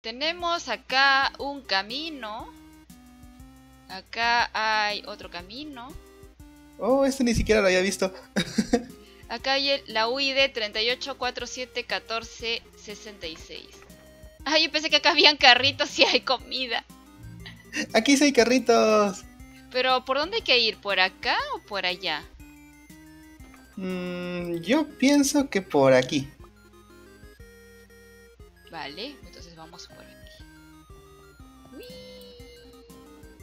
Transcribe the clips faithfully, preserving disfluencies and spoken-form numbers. Tenemos acá un camino. Acá hay otro camino. Oh, este ni siquiera lo había visto. Acá hay el, la U I D tres ocho cuatro siete uno cuatro seis seis. Ay, yo pensé que acá habían carritos y hay comida. Aquí sí hay carritos. Pero, ¿por dónde hay que ir? ¿Por acá o por allá? Mm, yo pienso que por aquí. Vale, entonces vamos por aquí.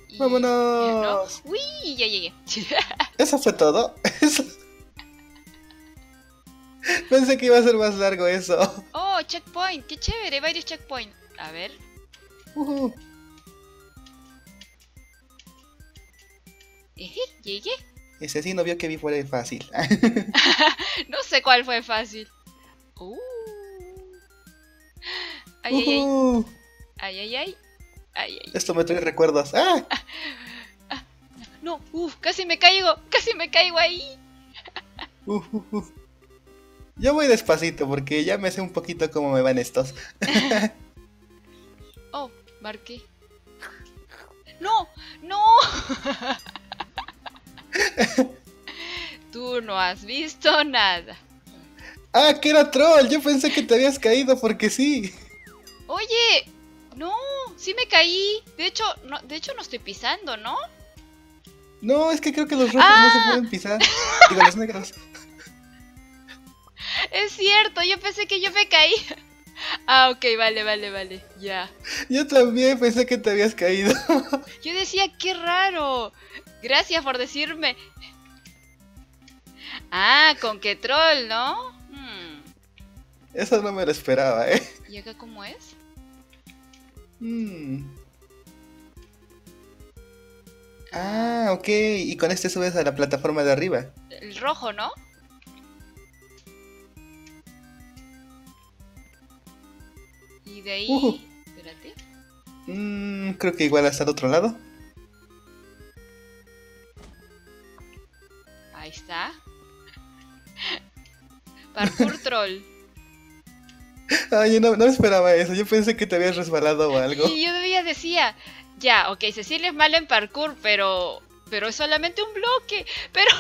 ¡Uy! ¡Vámonos! ¿No? ¡Uy! Ya llegué. ¿Eso fue todo? Eso... Pensé que iba a ser más largo eso. ¡Oh, checkpoint! ¡Qué chévere! Varios checkpoints. A ver. Uh -huh. Eje, llegué. Ese sí no vio que vi fuera de fácil. No sé cuál fue fácil. Uh. Ay, uh-huh. ay, ay, ay, ay, ay, ay. Esto me trae recuerdos. ¡Ah! Ah, no, uf, casi me caigo, casi me caigo ahí. Uh, uh, uh. Yo voy despacito porque ya me sé un poquito cómo me van estos. Oh, marqué. No, no. Tú no has visto nada. Ah, que era troll. Yo pensé que te habías caído porque sí. Oye, no, sí me caí. De hecho, no, de hecho no estoy pisando, ¿no? No, es que creo que los rojos ¡Ah! no se pueden pisar. Digo, los negros. Es cierto, yo pensé que yo me caí. Ah, ok, vale, vale, vale, ya. Yo también pensé que te habías caído. Yo decía, qué raro. Gracias por decirme. Ah, con qué troll, ¿no? Hmm. Eso no me lo esperaba, ¿eh? ¿Y acá cómo es? Hmm. Ah, ok. Y con este subes a la plataforma de arriba. El rojo, ¿no? Y de ahí... Uh. Espérate. Mm, creo que igual hasta el otro lado. Ahí está. Parkour troll. Ay, yo no, no esperaba eso. Yo pensé que te habías resbalado o algo. Y yo todavía decía... Ya, ok, Cecilia es mala en parkour, pero... Pero es solamente un bloque. Pero...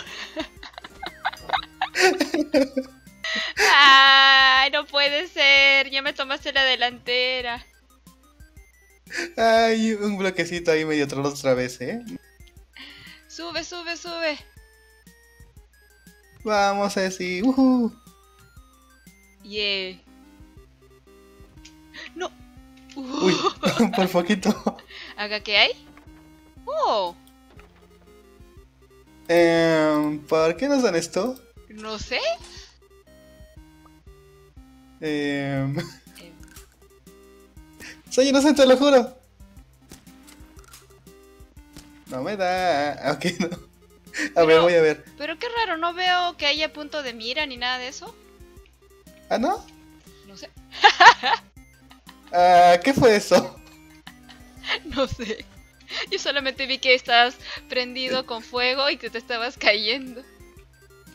Ay, no puede ser. Ya me tomaste la delantera. Ay, un bloquecito ahí medio troll otra vez, ¿eh? Sube, sube, sube. Vamos, Ceci. Uh-huh. Yeah. No. Uh-huh. Uy, por poquito. ¿Acá qué hay? Oh. Eh, ¿Por qué nos dan esto? No sé. Eh... eh. Soy inocente, lo juro. No me da. Ok, no. A pero, ver, voy a ver. Pero qué raro, no veo que haya punto de mira ni nada de eso. ¿Ah, no? No sé. Ah, ¿qué fue eso? No sé. Yo solamente vi que estás prendido con fuego y que te estabas cayendo.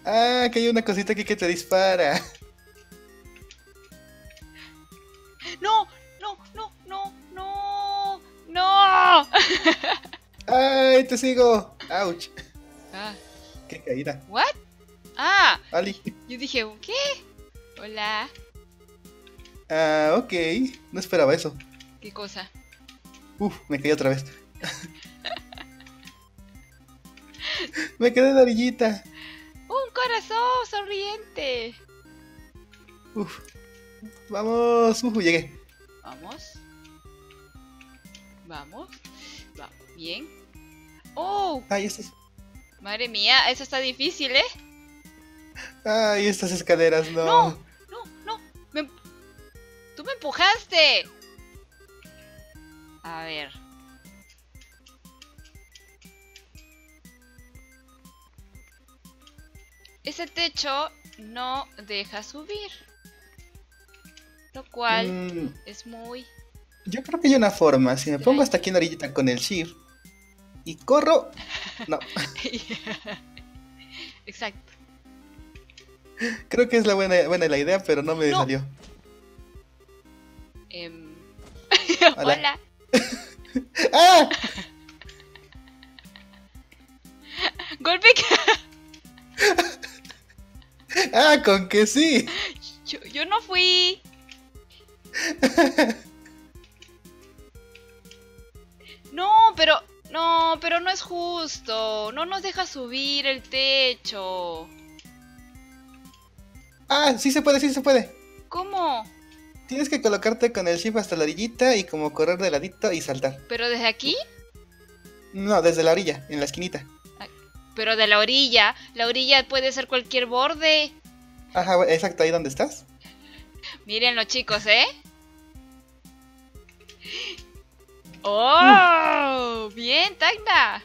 Ah, que hay una cosita aquí que te dispara. No, no, no, no, no, no. Ay, te sigo. Ouch. Ah. Qué caída. What? Ah. Ali. Yo dije, ¿qué? Hola. Ah, ok. No esperaba eso. ¿Qué cosa? Uf, me caí otra vez. Me quedé en la orillita. Un corazón sonriente. Uf. Vamos. Uf, llegué. Vamos. Vamos. Vamos. Bien. Oh. Ahí estás. Madre mía, eso está difícil, ¿eh? Ay, estas escaleras, no. No, no, no. Me... Tú me empujaste. A ver. Ese techo no deja subir. Lo cual mm. es muy... Yo creo que hay una forma. Si me Trae. pongo hasta aquí en la orillita con el shift y corro... No. Exacto. Creo que es la buena, buena la idea, pero no me no. salió. Um... Hola. Hola. ¡Ah! Golpe que... Ah, con que sí. Yo, yo no fui. No, pero... No, pero no es justo. No nos deja subir el techo. Ah, sí se puede, sí se puede. ¿Cómo? Tienes que colocarte con el shift hasta la orillita y como correr de ladito y saltar. ¿Pero desde aquí? No, desde la orilla, en la esquinita. Ay, pero de la orilla. La orilla puede ser cualquier borde. Ajá, exacto, ahí donde estás. Mírenlo, chicos, ¿eh? ¡Oh! Mm. ¡Bien, Takna!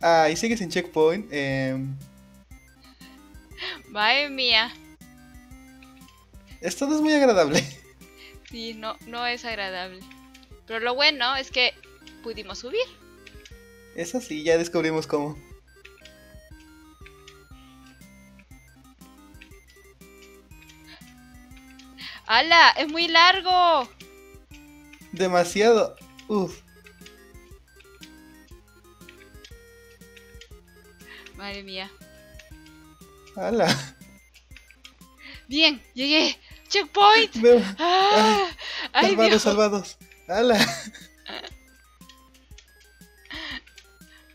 Ah, y sigues en checkpoint. Eh... Madre mía. Esto no es muy agradable. Sí, no, no es agradable. Pero lo bueno es que pudimos subir. Eso sí, ya descubrimos cómo. ¡Hala! ¡Es muy largo! Demasiado. Uf. Madre mía. ¡Hala! Bien, llegué. Checkpoint. No. ¡Ah! Ay, salvados, Dios. Salvados. ¡Hala!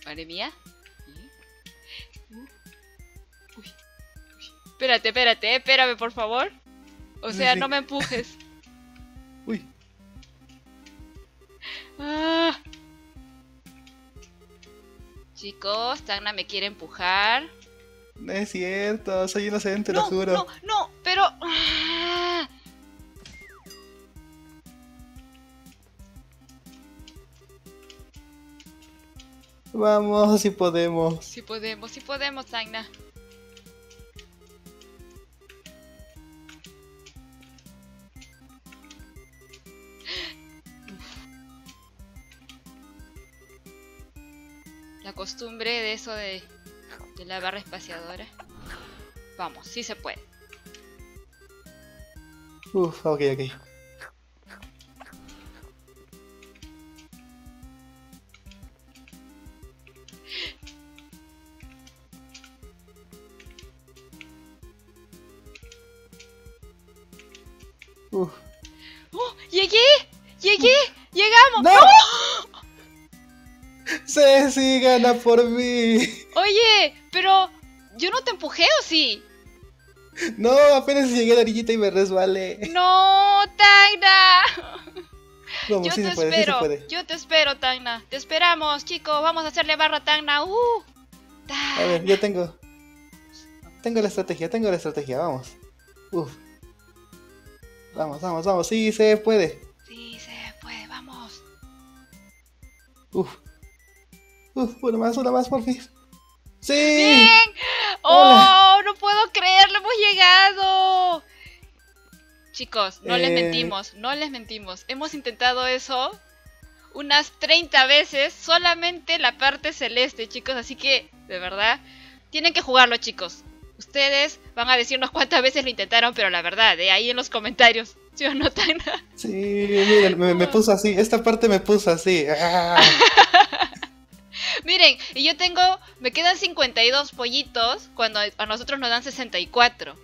Madre mía. Uy. Uy. Espérate, espérate, espérame por favor. O sea, sí. No me empujes. Uy. Ah. Chicos, Takna me quiere empujar. No es cierto, soy inocente, no, lo juro. No, no, pero... Ah. Vamos, si sí podemos. Si sí podemos, si sí podemos, Takna. La costumbre de eso de, de la barra espaciadora. Vamos, sí se puede. Uff, ok, ok. Uf. ¡Oh! ¡Llegué! ¡Llegué! ¡Llegamos! ¡No! ¡Oh! ¡Ceci gana por mí! Oye, pero yo no te empujé, ¿o sí? No, apenas llegué a la orillita y me resbalé. ¡No, Takna! Yo sí te espero, puede, sí puede. Yo te espero, Takna. Te esperamos, chicos, vamos a hacerle barra a Takna. Uh, Takna. A ver, yo tengo... Tengo la estrategia, tengo la estrategia, vamos. Uf. Vamos, vamos, vamos, sí se puede. Sí se puede, vamos. Uf. Uf, una más, una más, por fin. ¡Sí! ¡Bien! ¡Oh! Hola. No puedo creerlo, hemos llegado. Chicos, no eh... les mentimos, no les mentimos. Hemos intentado eso unas treinta veces, solamente la parte celeste, chicos. Así que, de verdad, tienen que jugarlo, chicos. Ustedes van a decirnos cuántas veces lo intentaron, pero la verdad, de ahí en los comentarios. ¿Sí o no, Takna? Sí, miren, me, me puso así, esta parte me puso así. ¡Ah! Miren, y yo tengo, me quedan cincuenta y dos pollitos cuando a nosotros nos dan sesenta y cuatro.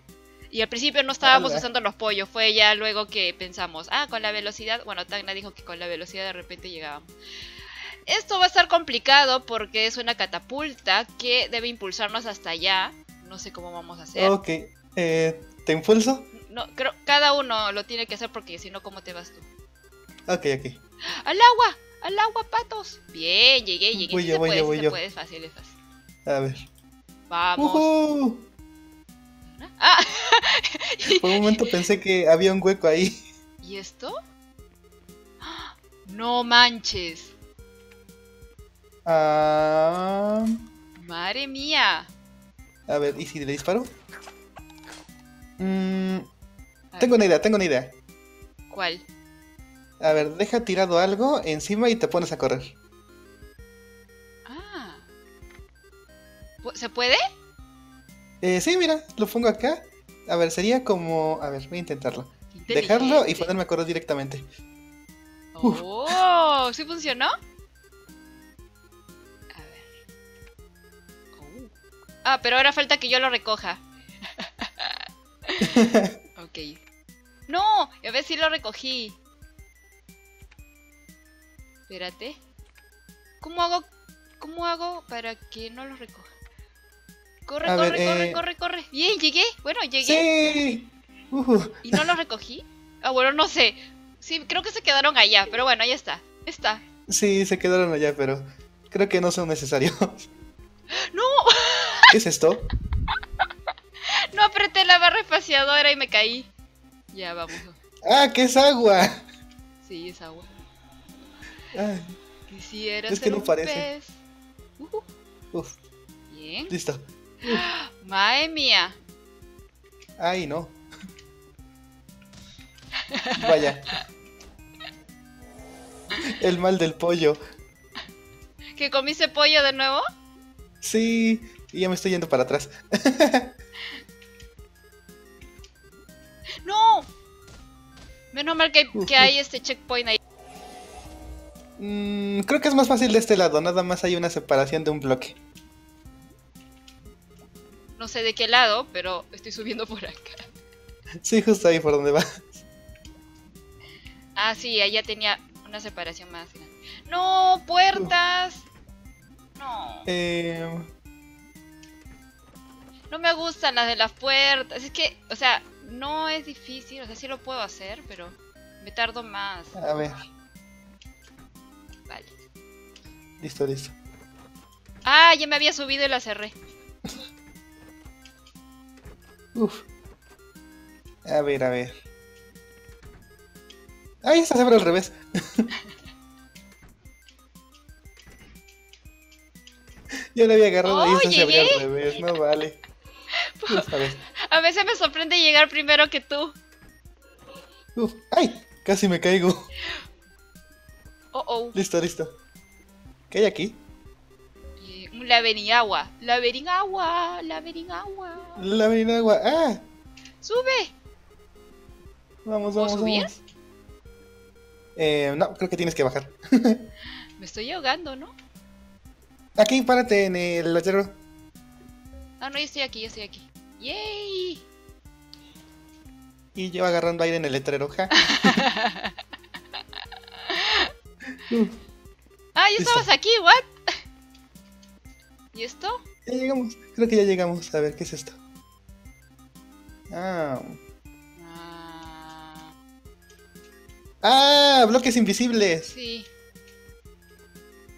Y al principio no estábamos Hola. usando los pollos, fue ya luego que pensamos, ah, con la velocidad, bueno, Takna dijo que con la velocidad de repente llegábamos. Esto va a estar complicado porque es una catapulta que debe impulsarnos hasta allá, no sé cómo vamos a hacer. Ok, eh, ¿te impulso? No, creo, cada uno lo tiene que hacer porque si no, ¿cómo te vas tú? Ok, ok. ¡Al agua! ¡Al agua, patos! Bien, llegué, llegué. Voy sí yo, se voy puede, yo, voy sí yo. Se puede, es fácil, es fácil. A ver. Vamos. Uh-huh. Ah. Por un momento pensé que había un hueco ahí. ¿Y esto? ¡No manches! Ah... ¡Madre mía! A ver, ¿y si le disparo? Mm, tengo una idea, tengo una idea. ¿Cuál? A ver, deja tirado algo encima y te pones a correr. Ah. ¿Se puede? Eh, sí, mira, lo pongo acá. A ver, sería como... A ver, voy a intentarlo. Dejarlo y ponerme a correr directamente. Uf. ¡Oh! ¿Sí funcionó? A ver. Oh. Ah, pero ahora falta que yo lo recoja. Ok. ¡No! A ver si lo recogí. Espérate. ¿Cómo hago? ¿Cómo hago para que no lo recoja? Corre, a corre, ver, corre, eh... corre, corre. Bien, llegué. Bueno, llegué. Sí. Uh. ¿Y no lo recogí? Ah, bueno, no sé. Sí, creo que se quedaron allá, pero bueno, ahí está. Está. Sí, se quedaron allá, pero creo que no son necesarios. ¡No! ¿Qué es esto? No apreté la barra espaciadora y me caí. Ya, vamos. ¡Ah, que es agua! Sí, es agua. Ay. Quisiera es ser que no un parece. Pez. Uh. Uf. Bien. Listo. Uf. ¡Madre mía! Ay, no. Vaya. El mal del pollo. ¿Que comiste pollo de nuevo? Sí, y ya me estoy yendo para atrás. ¡No! Menos mal que, que hay este checkpoint ahí. Mm, creo que es más fácil de este lado, nada más hay una separación de un bloque. No sé de qué lado, pero estoy subiendo por acá. Sí, justo ahí por donde va. Ah, sí, allá tenía una separación más grande. ¡No! ¡Puertas! ¡No! Eh... No me gustan las de las puertas. Es que, o sea, no es difícil. O sea, sí lo puedo hacer, pero me tardo más. A ver. Vale. Listo, listo. ¡Ah! Ya me había subido y la cerré. Uf. A ver, a ver. ¡Ay, esta se abre al revés! Yo la había agarrado oh, y esta llegué. Se abrió al revés, no vale. A veces me sorprende llegar primero que tú. Uf, ¡ay! Casi me caigo. Oh, oh. Listo, listo. ¿Qué hay aquí? Eh, un laberinagua. Laberinagua, laberinagua. Laberinagua, ¡ah! ¡Sube! Vamos, vamos, vamos. Eh, no, creo que tienes que bajar. Me estoy ahogando, ¿no? Aquí, párate en el letrero. Ah, no, yo estoy aquí, yo estoy aquí. ¡Yay! Y yo agarrando aire en el letrero, ja. uh, ¡Ah, ya estabas aquí! ¿What? ¿Y esto? Ya llegamos, creo que ya llegamos. A ver, ¿qué es esto? Ah... ¡Ah! ¡Bloques invisibles! Sí.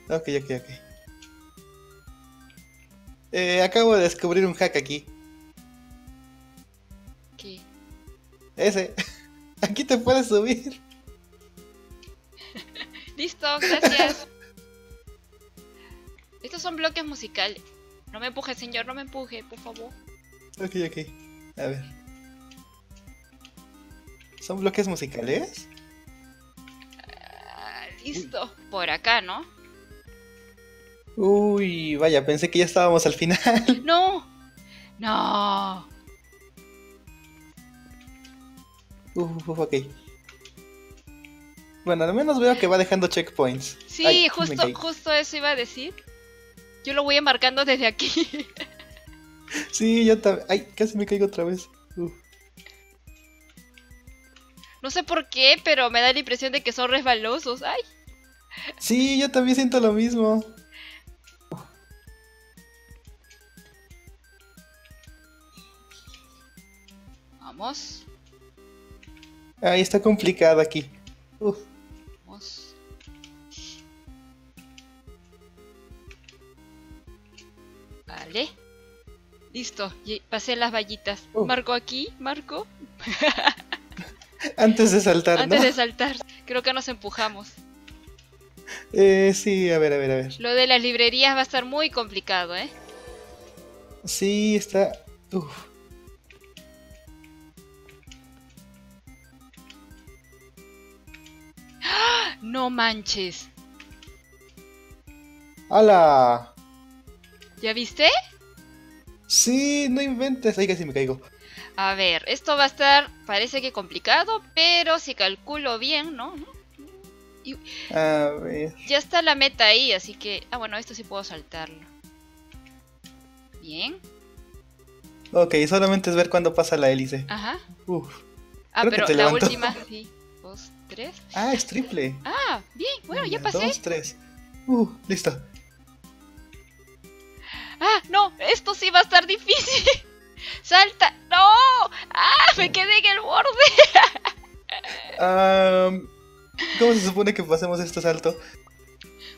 Ok, ok, ok. Eh, acabo de descubrir un hack aquí. ¿Qué? Ese. Aquí te puedes subir. Listo, gracias. Estos son bloques musicales. No me empuje, señor, no me empuje, por favor. Ok, ok. A ver. ¿Son bloques musicales? Listo, por acá, ¿no? Uy, vaya, pensé que ya estábamos al final. ¡No! ¡No! Uf, ok. Bueno, al menos veo que va dejando checkpoints. Sí, Ay, justo, justo eso iba a decir. Yo lo voy enmarcando desde aquí. Sí, yo también. Ay, casi me caigo otra vez. Uf. No sé por qué, pero me da la impresión de que son resbalosos. ¡Ay! Sí, yo también siento lo mismo. Vamos. Ay, está complicado aquí. Uf. Vamos. Vale. Listo, pasé las vallitas. Uh. Marco aquí, Marco. Antes de saltar, Antes ¿no? de saltar. Creo que nos empujamos. Eh, sí, a ver, a ver, a ver. Lo de las librerías va a estar muy complicado, ¿eh? Sí, está... Uf. ¡Ah! ¡No manches! ¡Hala! ¿Ya viste? Sí, no inventes. Ay, casi me caigo. A ver, esto va a estar, parece que complicado, pero si calculo bien, ¿no? Y... a ver. Ya está la meta ahí, así que... ah, bueno, esto sí puedo saltarlo. Bien. Ok, solamente es ver cuándo pasa la hélice. Ajá. Uf. Ah, pero la levantó. Última. Sí. Dos, tres. Ah, es triple. Ah, bien. Bueno, ya pasé. Dos, tres. Uh, listo. Ah, no. Esto sí va a estar difícil. Salta. No. Ah, me quedé en el borde. um, ¿Cómo se supone que pasemos este salto?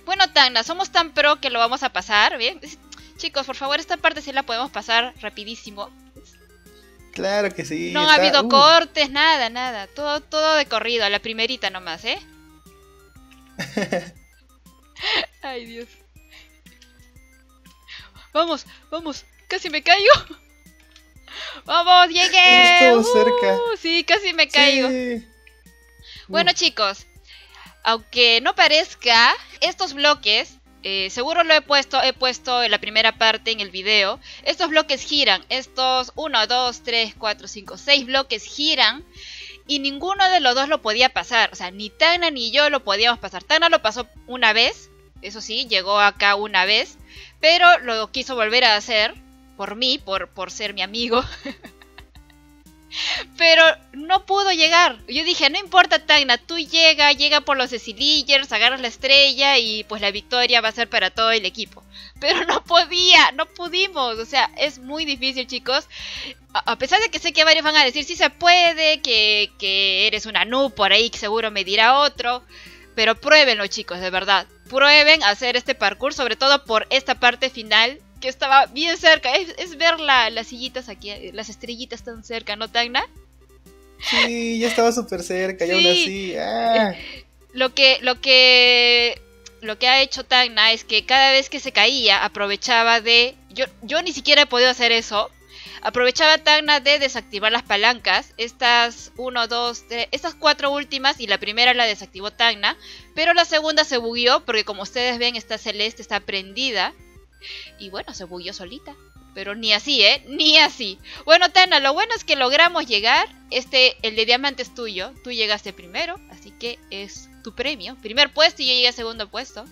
Bueno, Takna, somos tan pro que lo vamos a pasar, ¿bien? Chicos, por favor, esta parte sí la podemos pasar rapidísimo. Claro que sí. No está... ha habido uh. cortes, nada, nada. Todo, todo de corrido, a la primerita nomás, ¿eh? Ay, Dios. Vamos, vamos. Casi me caigo. Vamos, llegué. Estuvo cerca. Uh, sí, casi me caigo. Sí. Bueno, uh. chicos, aunque no parezca, estos bloques... Eh, seguro lo he puesto, he puesto en la primera parte en el video. Estos bloques giran, estos uno, dos, tres, cuatro, cinco, seis bloques giran. Y ninguno de los dos lo podía pasar, o sea, ni Takna ni yo lo podíamos pasar. Takna lo pasó una vez, eso sí, llegó acá una vez. Pero lo quiso volver a hacer por mí, por, por ser mi amigo. Pero no pudo llegar. Yo dije, no importa, Takna, tú llega, llega por los Sicilingers, agarras la estrella y pues la victoria va a ser para todo el equipo. Pero no podía, no pudimos. O sea, es muy difícil, chicos. A, a pesar de que sé que varios van a decir, sí se puede, que, que eres una noob por ahí, que seguro me dirá otro. Pero pruébenlo, chicos, de verdad. Prueben hacer este parkour, sobre todo por esta parte final. Que estaba bien cerca, es, es ver la, las sillitas aquí, las estrellitas tan cerca, ¿no, Takna? Sí, ya estaba súper cerca, sí. Y aún así... ¡ah! Lo que, lo que, lo que ha hecho Takna es que cada vez que se caía, aprovechaba de... Yo, yo ni siquiera he podido hacer eso. Aprovechaba Takna de desactivar las palancas. Estas uno, dos, tres, estas cuatro últimas y la primera la desactivó Takna. Pero la segunda se bugueó porque, como ustedes ven, está celeste, está prendida. Y bueno, se bugueó solita. Pero ni así, ¿eh? Ni así. Bueno, Takna, lo bueno es que logramos llegar. Este, el de diamante es tuyo. Tú llegaste primero, así que es tu premio. Primer puesto y yo llegué a segundo puesto.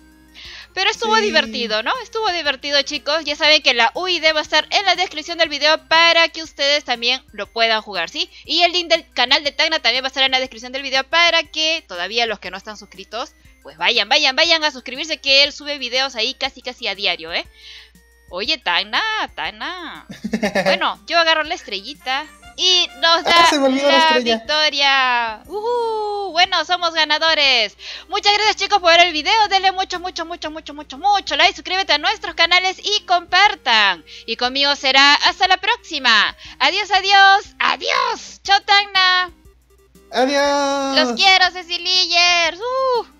Pero estuvo sí. divertido, ¿no? Estuvo divertido, chicos. Ya saben que la U I D va a estar en la descripción del video para que ustedes también lo puedan jugar, ¿sí? Y el link del canal de Takna también va a estar en la descripción del video para que todavía los que no están suscritos... pues vayan, vayan, vayan a suscribirse, que él sube videos ahí casi casi a diario, ¿eh? Oye, Takna, Takna. Bueno, yo agarro la estrellita y nos da ah, la, la victoria. Uh-huh. Bueno, somos ganadores. Muchas gracias, chicos, por ver el video. Denle mucho, mucho, mucho, mucho, mucho, mucho like. Suscríbete a nuestros canales y compartan. Y conmigo será hasta la próxima. Adiós, adiós, adiós. Chao, Takna. Adiós. Los quiero, Cecilillers. Uh.